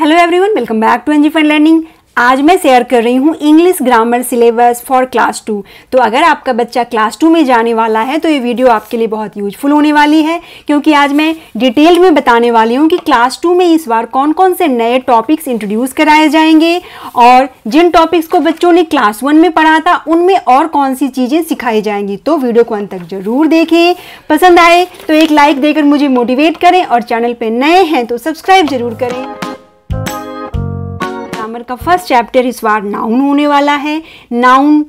Hello everyone, welcome back to NG fun learning. आज मैं share कर रही हूँ English grammar syllabus for class 2। तो अगर आपका बच्चा क्लास 2 में जाने वाला है तो ये वीडियो आपके लिए बहुत यूजफुल होने वाली है, क्योंकि आज मैं डिटेल में बताने वाली हूँ कि क्लास 2 में इस बार कौन कौन से नए टॉपिक्स इंट्रोड्यूस कराए जाएंगे और जिन टॉपिक्स को बच्चों ने क्लास 1 में पढ़ा था उनमें और कौन सी चीज़ें सिखाई जाएंगी। तो वीडियो को अंत तक ज़रूर देखें, पसंद आए तो एक लाइक देकर मुझे मोटिवेट करें और चैनल पर नए हैं तो सब्सक्राइब ज़रूर करें। का फर्स्ट चैप्टर इस बार नाउन होने वाला है। नाउन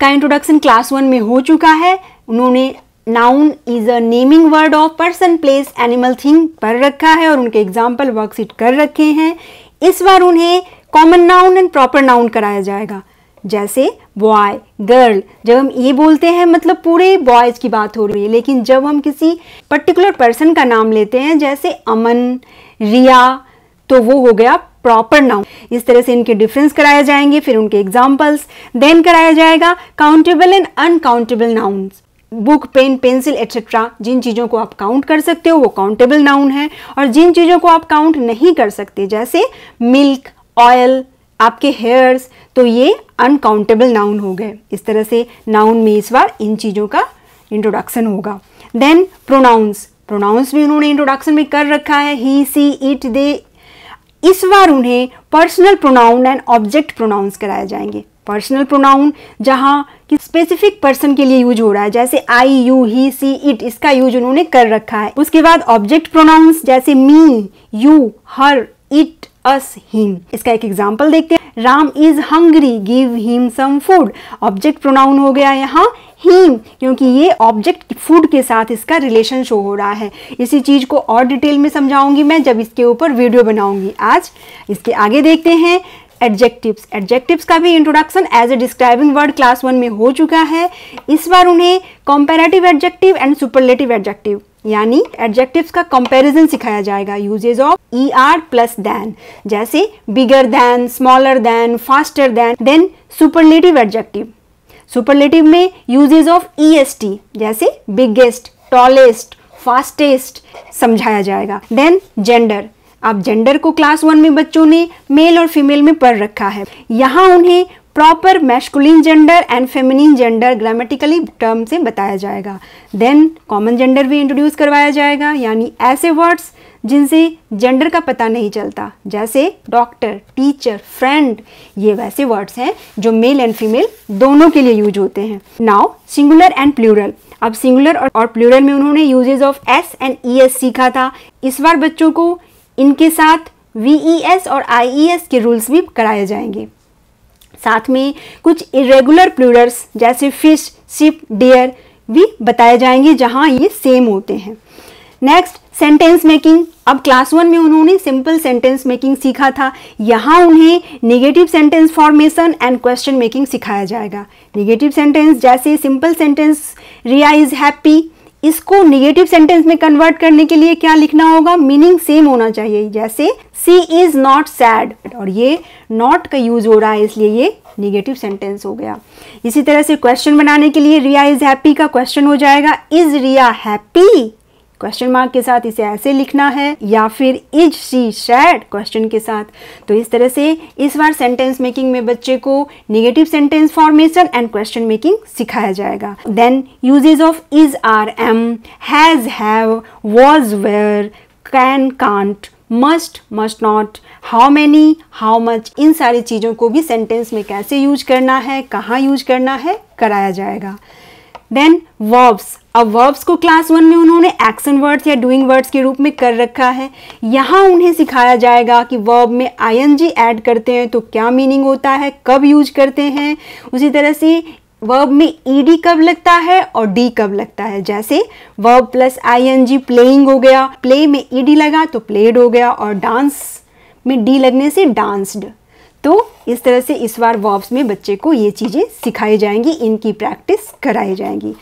का इंट्रोडक्शन क्लास 1 में हो चुका है। उन्होंने noun is a naming word of person, place, animal, thing पर रखा है और उनके एग्जाम्पल वर्कशीट कर रखे हैं। इस बार उन्हें common noun and proper noun कराया जाएगा, जैसे बॉय, गर्ल। जब हम ये बोलते हैं मतलब पूरे बॉयज की बात हो रही है, लेकिन जब हम किसी पर्टिकुलर पर्सन का नाम लेते हैं जैसे अमन, रिया, तो वो हो गया प्रॉपर नाउन। इस तरह से इनके डिफरेंस कराए जाएंगे, फिर उनके एग्जाम्पल्स, देन कराया जाएगा countable and uncountable nouns. Book, pen, pencil etcetera, जिन चीज़ों को आप काउंट कर सकते हो वो काउंटेबल नाउन है, और जिन चीज़ों को आप काउंट नहीं कर सकते जैसे मिल्क, ऑयल, आपके हेयर्स, तो ये अनकाउंटेबल नाउन हो गए। इस तरह से नाउन में इस बार इन चीज़ों का इंट्रोडक्शन होगा। देन प्रोनाउंस, प्रोनाउंस भी उन्होंने इंट्रोडक्शन में कर रखा है, ही, सी, इट, दे। इस बार उन्हें personal pronoun and object pronouns कराए जाएंगे। पर्सनल प्रोनाउन जहाँ कि स्पेसिफिक पर्सन के लिए यूज हो रहा है जैसे I, you, he, she, it, इसका यूज उन्होंने कर रखा है। उसके बाद ऑब्जेक्ट प्रोनाउंस जैसे me, you, her, it, us, him. इसका एक एग्जाम्पल देखते हैं, Ram is hungry, give him some food. Object pronoun हो गया यहाँ हिम, क्योंकि ये ऑब्जेक्ट फूड के साथ इसका रिलेशन शो हो रहा है। इसी चीज़ को और डिटेल में समझाऊंगी मैं जब इसके ऊपर वीडियो बनाऊंगी आज। इसके आगे देखते हैं एडजेक्टिव्स। एडजेक्टिव्स का भी introduction as a describing word class 1 में हो चुका है। इस बार उन्हें comparative adjective and superlative adjective यानी एडजेक्टिव्स का कंपैरिजन सिखाया जाएगा। Uses of er plus than जैसे bigger than, smaller than, faster than. Then superlative adjective, superlative में यूजेज ऑफ est जैसे बिगेस्ट, टॉलेस्ट, फास्टेस्ट समझाया जाएगा। देन जेंडर, अब जेंडर को क्लास 1 में बच्चों ने मेल और फीमेल में पढ़ रखा है। यहाँ उन्हें proper masculine gender and feminine gender grammatically term से बताया जाएगा। देन कॉमन जेंडर भी इंट्रोड्यूस करवाया जाएगा, यानी ऐसे वर्ड्स जिनसे जेंडर का पता नहीं चलता जैसे डॉक्टर, टीचर, फ्रेंड। ये वैसे वर्ड्स हैं जो मेल एंड फीमेल दोनों के लिए यूज होते हैं। नाउ सिंगुलर एंड प्लूरल, अब सिंगुलर और प्लूरल में उन्होंने uses of S and E S सीखा था। इस बार बच्चों को इनके साथ VES और IES के रूल्स भी कराए जाएंगे। साथ में कुछ इरेगुलर प्लूरल्स जैसे फिश, शिप, डियर भी बताए जाएंगे जहां ये सेम होते हैं। नेक्स्ट सेंटेंस मेकिंग, अब क्लास 1 में उन्होंने सिंपल सेंटेंस मेकिंग सीखा था। यहाँ उन्हें negative sentence formation and question making सिखाया जाएगा। नेगेटिव सेंटेंस जैसे simple sentence Riya is happy, इसको नेगेटिव सेंटेंस में कन्वर्ट करने के लिए क्या लिखना होगा, मीनिंग सेम होना चाहिए जैसे सी इज नॉट सैड, और ये नॉट का यूज हो रहा है इसलिए ये नेगेटिव सेंटेंस हो गया। इसी तरह से क्वेश्चन बनाने के लिए रिया इज हैप्पी का क्वेश्चन हो जाएगा is Riya happy, question mark के साथ इसे ऐसे लिखना है, या फिर इज शी सैड क्वेश्चन के साथ। तो इस तरह से इस बार सेंटेंस मेकिंग में बच्चे को negative sentence formation and question making सिखाया जाएगा। Then uses of is, are, am, has, have, was, were, can, can't, must, must not, how many, how much, इन सारी चीज़ों को भी सेंटेंस में कैसे यूज करना है, कहाँ यूज करना है, कराया जाएगा। देन वर्ब्स, अब वर्ब्स को क्लास 1 में उन्होंने एक्शन वर्ड्स या डूइंग वर्ड्स के रूप में कर रखा है। यहाँ उन्हें सिखाया जाएगा कि वर्ब में ing ऐड करते हैं तो क्या मीनिंग होता है, कब यूज करते हैं। उसी तरह से वर्ब में ed कब लगता है और d कब लगता है, जैसे वर्ब प्लस ing प्लेइंग हो गया, प्ले में ed लगा तो प्लेड हो गया, और डांस में d लगने से डांस्ड। तो इस तरह से इस बार वर्ब्स में बच्चे को ये चीज़ें सिखाई जाएंगी, इनकी प्रैक्टिस कराई जाएंगी।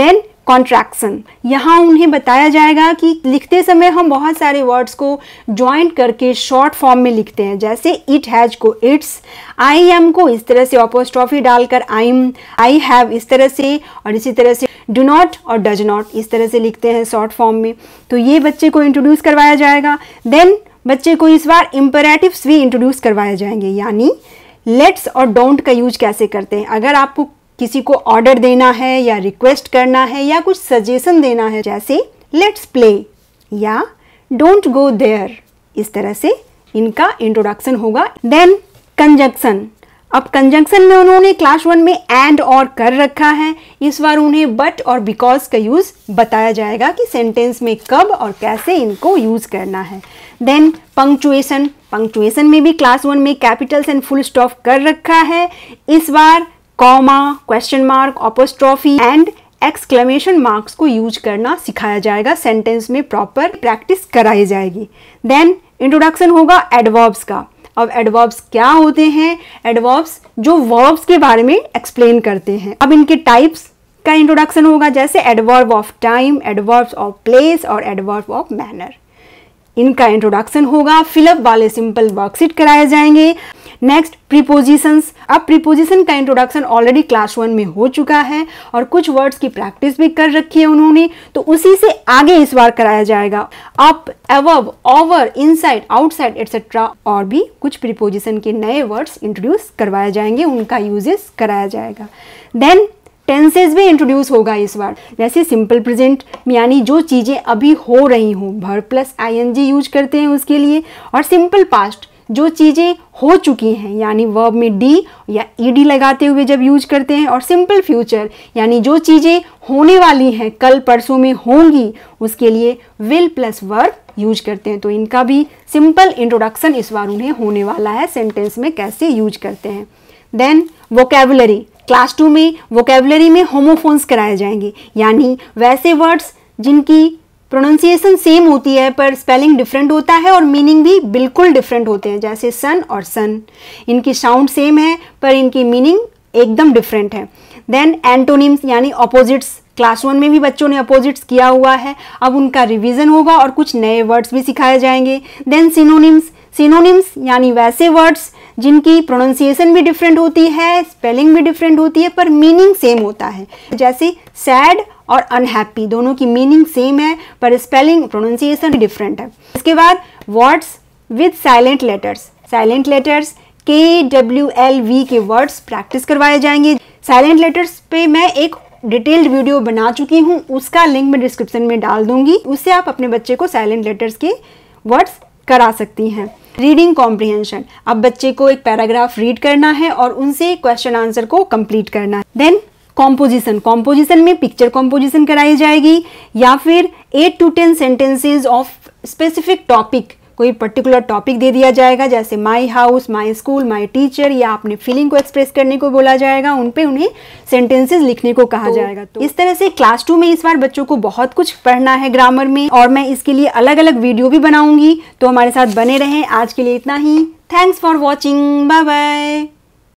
देन कॉन्ट्रैक्शन, यहाँ उन्हें बताया जाएगा कि लिखते समय हम बहुत सारे वर्ड्स को ज्वाइंट करके शॉर्ट फॉर्म में लिखते हैं जैसे इट हैज को इट्स, आई एम को इस तरह से अपॉस्ट्रॉफी डालकर आई एम, आई हैव इस तरह से, और इसी तरह से डू नॉट और डज नॉट इस तरह से लिखते हैं शॉर्ट फॉर्म में। तो ये बच्चे को इंट्रोड्यूस करवाया जाएगा। देन बच्चे को इस बार इम्पेरेटिव्स भी इंट्रोड्यूस करवाए जाएंगे, यानी लेट्स और डोंट का यूज कैसे करते हैं। अगर आपको किसी को ऑर्डर देना है या रिक्वेस्ट करना है या कुछ सजेशन देना है, जैसे लेट्स प्ले या डोंट गो देयर, इस तरह से इनका इंट्रोडक्शन होगा। Then conjunction. अब कंजंक्शन में उन्होंने क्लास वन में एंड और कर रखा है, इस बार उन्हें बट और बिकॉज का यूज़ बताया जाएगा कि सेंटेंस में कब और कैसे इनको यूज़ करना है। Then punctuation. पंक्चुएशन में भी क्लास वन में कैपिटल्स एंड फुल स्टॉप कर रखा है, इस बार comma, question mark, apostrophe and exclamation marks को यूज करना सिखाया जाएगा, सेंटेंस में प्रॉपर प्रैक्टिस कराई जाएगी। देन इंट्रोडक्शन होगा एडवर्ब्स का। अब एडवर्ब्स क्या होते हैं? एडवर्ब्स जो वर्ब्स के बारे में एक्सप्लेन करते हैं। अब इनके टाइप्स का इंट्रोडक्शन होगा, जैसे adverb of time, adverbs of place और एडवर्ब ऑफ मैनर, इनका इंट्रोडक्शन होगा। फिलअप वाले सिंपल वर्कशीट कराए जाएंगे। Next prepositions. अब प्रीपोजिशन का इंट्रोडक्शन ऑलरेडी क्लास वन में हो चुका है और कुछ वर्ड्स की प्रैक्टिस भी कर रखी है उन्होंने, तो उसी से आगे इस बार कराया जाएगा। Up, above, over, inside, outside etcetera और भी कुछ प्रीपोजिशन के नए वर्ड्स इंट्रोड्यूस करवाए जाएंगे, उनका यूजेस कराया जाएगा। देन टेंसेज भी इंट्रोड्यूस होगा इस बार, जैसे सिंपल प्रेजेंट यानी जो चीज़ें अभी हो रही हों, वर्ब प्लस आईएनजी यूज करते हैं उसके लिए, और सिंपल पास्ट जो चीज़ें हो चुकी हैं यानी वर्ब में डी या ईडी लगाते हुए जब यूज करते हैं, और सिंपल फ्यूचर यानी जो चीज़ें होने वाली हैं, कल परसों में होंगी, उसके लिए विल प्लस वर्ब यूज करते हैं। तो इनका भी सिंपल इंट्रोडक्शन इस बार उन्हें होने वाला है, सेंटेंस में कैसे यूज करते हैं। Then vocabulary. क्लास टू में वोकेबुलरी में होमोफोन्स कराए जाएंगे, यानी वैसे वर्ड्स जिनकी प्रोनाउंसिएशन सेम होती है पर स्पेलिंग डिफरेंट होता है और मीनिंग भी बिल्कुल डिफरेंट होते हैं, जैसे सन और सन, इनकी साउंड सेम है पर इनकी मीनिंग एकदम डिफरेंट है। देन एंटोनिम्स यानी अपोजिट्स। क्लास वन में भी बच्चों ने अपोजिट्स किया हुआ है, अब उनका रिवीजन होगा और कुछ नए वर्ड्स भी सिखाए जाएंगे। Then synonyms. सिनोनिम्स यानी वैसे वर्ड्स जिनकी प्रोनाउंसिएशन भी डिफरेंट होती है, स्पेलिंग भी डिफरेंट होती है पर मीनिंग सेम होता है, जैसे सैड और अनहैप्पी, दोनों की मीनिंग सेम है पर स्पेलिंग प्रोनाउंसिएशन डिफरेंट है। इसके बाद words with silent letters. Silent letters K, W, L, V के वर्ड्स प्रैक्टिस करवाए जाएंगे। साइलेंट लेटर्स पे मैं एक डिटेल्ड वीडियो बना चुकी हूँ, उसका लिंक मैं डिस्क्रिप्शन में डाल दूंगी, उससे आप अपने बच्चे को साइलेंट लेटर्स के वर्ड्स करा सकती हैं। Reading comprehension. अब बच्चे को एक पैराग्राफ रीड करना है और उनसे क्वेश्चन आंसर को कंप्लीट करना है। Then composition. कॉम्पोजिशन में पिक्चर कॉम्पोजिशन कराई जाएगी या फिर 8 to 10 sentences of specific topic, कोई पर्टिकुलर टॉपिक दे दिया जाएगा, जैसे my house, my school, my teacher, या अपने फीलिंग को एक्सप्रेस करने को बोला जाएगा, उन पे उन्हें सेंटेंसेस लिखने को कहा जाएगा। तो इस तरह से क्लास टू में इस बार बच्चों को बहुत कुछ पढ़ना है ग्रामर में, और मैं इसके लिए अलग अलग वीडियो भी बनाऊंगी, तो हमारे साथ बने रहें। आज के लिए इतना ही। Thanks for watching. Bye bye.